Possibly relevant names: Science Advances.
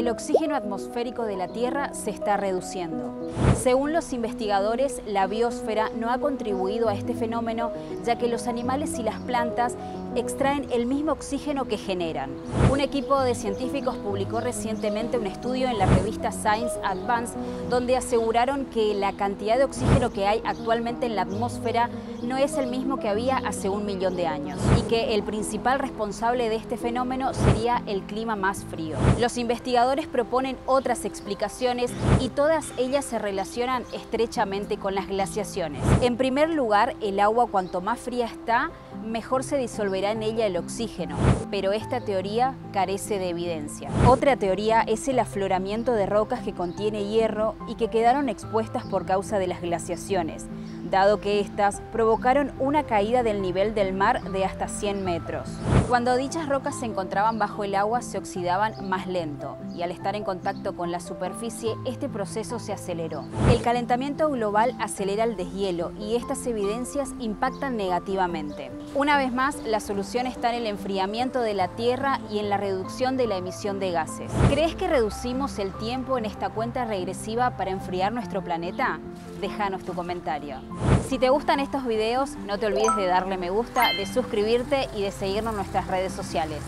el oxígeno atmosférico de la Tierra se está reduciendo. Según los investigadores, la biosfera no ha contribuido a este fenómeno, ya que los animales y las plantas extraen el mismo oxígeno que generan. Un equipo de científicos publicó recientemente un estudio en la revista Science Advances, donde aseguraron que la cantidad de oxígeno que hay actualmente en la atmósfera no es el mismo que había hace 1 millón de años, y que el principal responsable de este fenómeno sería el clima más frío. Los investigadores proponen otras explicaciones y todas ellas se relacionan estrechamente con las glaciaciones. En primer lugar, el agua cuanto más fría está, mejor se disolverá en ella el oxígeno, pero esta teoría carece de evidencia. Otra teoría es el afloramiento de rocas que contiene hierro y que quedaron expuestas por causa de las glaciaciones, dado que estas provocaron una caída del nivel del mar de hasta 100 metros. Cuando dichas rocas se encontraban bajo el agua, se oxidaban más lento y al estar en contacto con la superficie, este proceso se aceleró. El calentamiento global acelera el deshielo y estas evidencias impactan negativamente. Una vez más, la solución está en el enfriamiento de la Tierra y en la reducción de la emisión de gases. ¿Crees que reducimos el tiempo en esta cuenta regresiva para enfriar nuestro planeta? Déjanos tu comentario. Si te gustan estos videos, no te olvides de darle me gusta, de suscribirte y de seguirnos en nuestras redes sociales.